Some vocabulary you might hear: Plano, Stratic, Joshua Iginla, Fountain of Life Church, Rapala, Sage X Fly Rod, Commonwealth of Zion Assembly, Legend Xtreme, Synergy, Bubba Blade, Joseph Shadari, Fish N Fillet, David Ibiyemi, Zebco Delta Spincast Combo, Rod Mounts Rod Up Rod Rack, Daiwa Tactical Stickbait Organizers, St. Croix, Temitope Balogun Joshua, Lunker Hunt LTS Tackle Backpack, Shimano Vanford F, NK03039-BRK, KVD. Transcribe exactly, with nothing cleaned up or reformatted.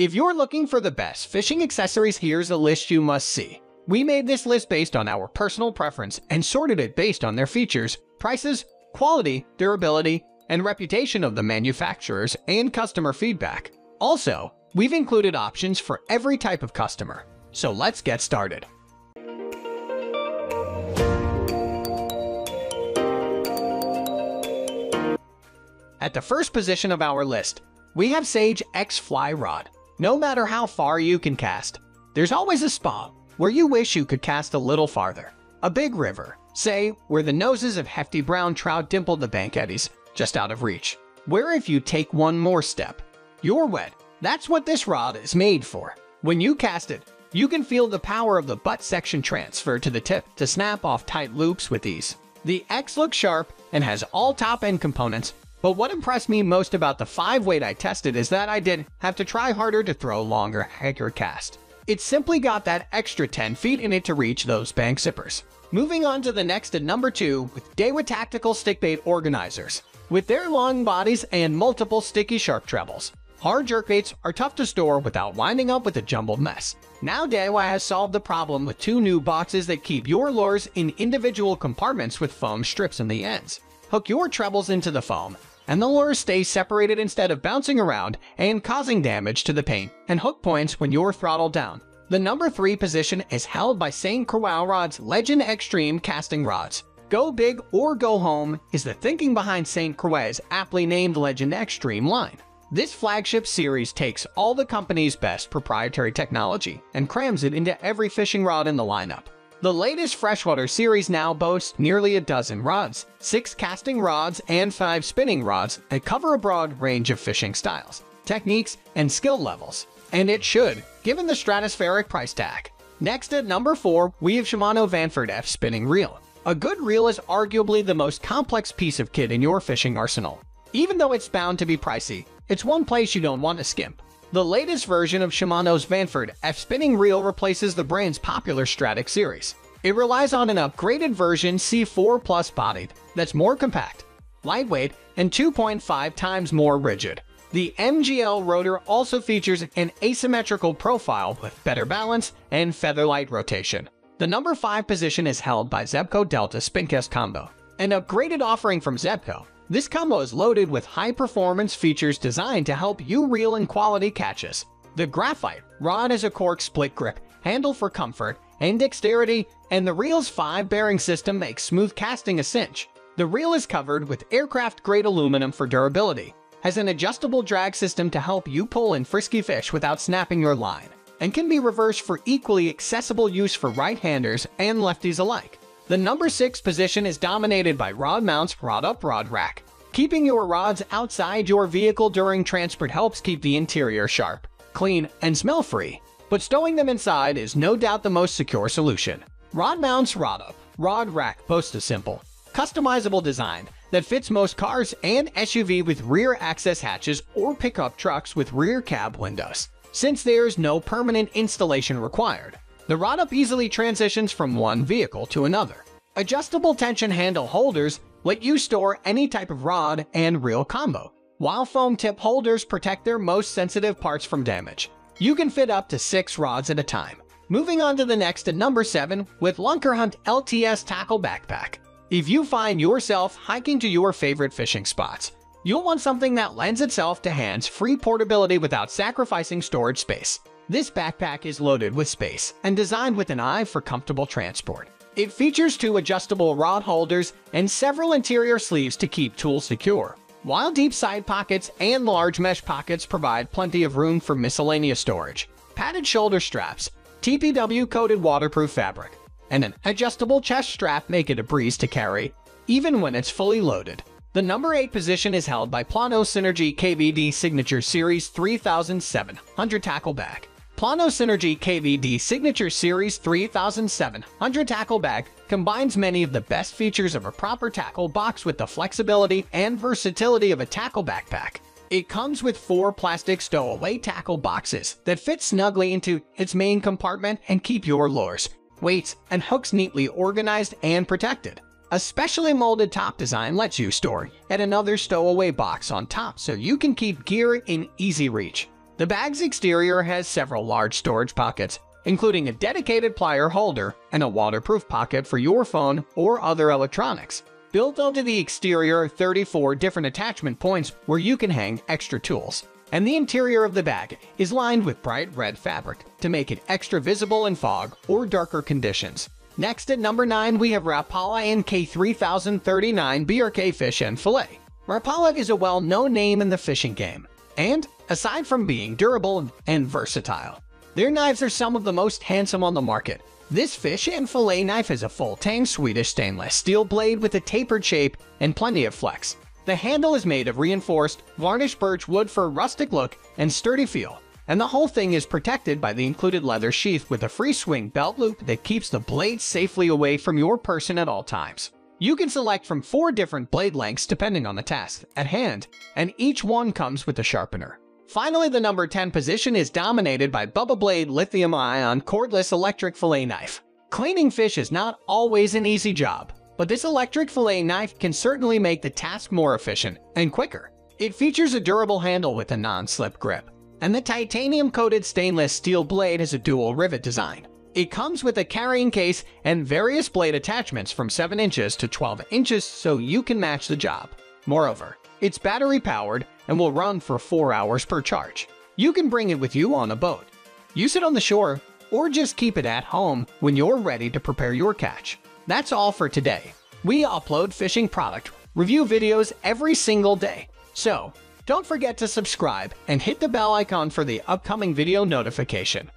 If you're looking for the best fishing accessories, here's a list you must see. We made this list based on our personal preference and sorted it based on their features, prices, quality, durability, and reputation of the manufacturers and customer feedback. Also, we've included options for every type of customer. So let's get started. At the first position of our list, we have Sage X Fly Rod. No matter how far you can cast, there's always a spot where you wish you could cast a little farther. A big river, say, where the noses of hefty brown trout dimple the bank eddies, just out of reach. Where if you take one more step, you're wet. That's what this rod is made for. When you cast it, you can feel the power of the butt section transfer to the tip to snap off tight loops with ease. The X looks sharp and has all top-end components, but what impressed me most about the five weight I tested is that I did have to try harder to throw longer, heavier cast. It simply got that extra ten feet in it to reach those bank zippers. Moving on to the next at number two with Daiwa Tactical Stickbait Organizers. With their long bodies and multiple sticky sharp trebles, hard jerkbaits are tough to store without winding up with a jumbled mess. Now Daiwa has solved the problem with two new boxes that keep your lures in individual compartments with foam strips in the ends. Hook your trebles into the foam, and the lure stays separated instead of bouncing around and causing damage to the paint and hook points when you're throttled down. The number three position is held by Saint Croix Rod's Legend Extreme Casting Rods. Go big or go home is the thinking behind Saint Croix's aptly named Legend Extreme line. This flagship series takes all the company's best proprietary technology and crams it into every fishing rod in the lineup. The latest freshwater series now boasts nearly a dozen rods, six casting rods, and five spinning rods that cover a broad range of fishing styles, techniques, and skill levels. And it should, given the stratospheric price tag. Next at number four, we have Shimano Vanford F Spinning Reel. A good reel is arguably the most complex piece of kit in your fishing arsenal. Even though it's bound to be pricey, it's one place you don't want to skimp. The latest version of Shimano's Vanford F Spinning Reel replaces the brand's popular Stratic series. It relies on an upgraded version C four plus bodied that's more compact, lightweight, and two point five times more rigid. The M G L rotor also features an asymmetrical profile with better balance and featherlight rotation. The number five position is held by Zebco Delta Spincast Combo. An upgraded offering from Zebco, this combo is loaded with high-performance features designed to help you reel in quality catches. The graphite rod has a cork split grip, handle for comfort and dexterity, and the reel's five-bearing system makes smooth casting a cinch. The reel is covered with aircraft-grade aluminum for durability, has an adjustable drag system to help you pull in frisky fish without snapping your line, and can be reversed for equally accessible use for right-handers and lefties alike. The number six position is dominated by Rod Mounts Rod Up Rod Rack. Keeping your rods outside your vehicle during transport helps keep the interior sharp, clean, and smell-free, but stowing them inside is no doubt the most secure solution. Rod Mounts Rod Up Rod Rack boasts a simple, customizable design that fits most cars and S U V with rear access hatches or pickup trucks with rear cab windows. Since there's no permanent installation required, the Rod Up easily transitions from one vehicle to another. Adjustable tension handle holders let you store any type of rod and reel combo, while foam tip holders protect their most sensitive parts from damage. You can fit up to six rods at a time. Moving on to the next at number seven with Lunker Hunt L T S Tackle Backpack. If you find yourself hiking to your favorite fishing spots, you'll want something that lends itself to hands-free portability without sacrificing storage space. This backpack is loaded with space and designed with an eye for comfortable transport. It features two adjustable rod holders and several interior sleeves to keep tools secure, while deep side pockets and large mesh pockets provide plenty of room for miscellaneous storage. Padded shoulder straps, T P W-coated waterproof fabric, and an adjustable chest strap make it a breeze to carry, even when it's fully loaded. The number eight position is held by Plano Synergy K V D Signature Series thirty-seven hundred Tackle Bag. Plano Synergy K V D Signature Series thirty-seven hundred Tackle Bag combines many of the best features of a proper tackle box with the flexibility and versatility of a tackle backpack. It comes with four plastic stowaway tackle boxes that fit snugly into its main compartment and keep your lures, weights, and hooks neatly organized and protected. A specially molded top design lets you store yet another stowaway box on top so you can keep gear in easy reach. The bag's exterior has several large storage pockets, including a dedicated plier holder and a waterproof pocket for your phone or other electronics. Built onto the exterior are thirty-four different attachment points where you can hang extra tools, and the interior of the bag is lined with bright red fabric to make it extra visible in fog or darker conditions. Next at number nine, we have Rapala N K three thousand thirty-nine B R K Fish and Fillet. Rapala is a well-known name in the fishing game, and aside from being durable and versatile, their knives are some of the most handsome on the market. This fish and fillet knife is a full-tang Swedish stainless steel blade with a tapered shape and plenty of flex. The handle is made of reinforced varnished birch wood for a rustic look and sturdy feel, and the whole thing is protected by the included leather sheath with a free swing belt loop that keeps the blade safely away from your person at all times. You can select from four different blade lengths depending on the task at hand, and each one comes with a sharpener. Finally, the number ten position is dominated by Bubba Blade lithium-ion cordless electric fillet knife. Cleaning fish is not always an easy job, but this electric fillet knife can certainly make the task more efficient and quicker. It features a durable handle with a non-slip grip, and the titanium-coated stainless steel blade has a dual rivet design. It comes with a carrying case and various blade attachments from seven inches to twelve inches so you can match the job. Moreover, it's battery-powered and will run for four hours per charge. You can bring it with you on a boat, use it on the shore, or just keep it at home when you're ready to prepare your catch. That's all for today. We upload fishing product review videos every single day, so don't forget to subscribe and hit the bell icon for the upcoming video notification.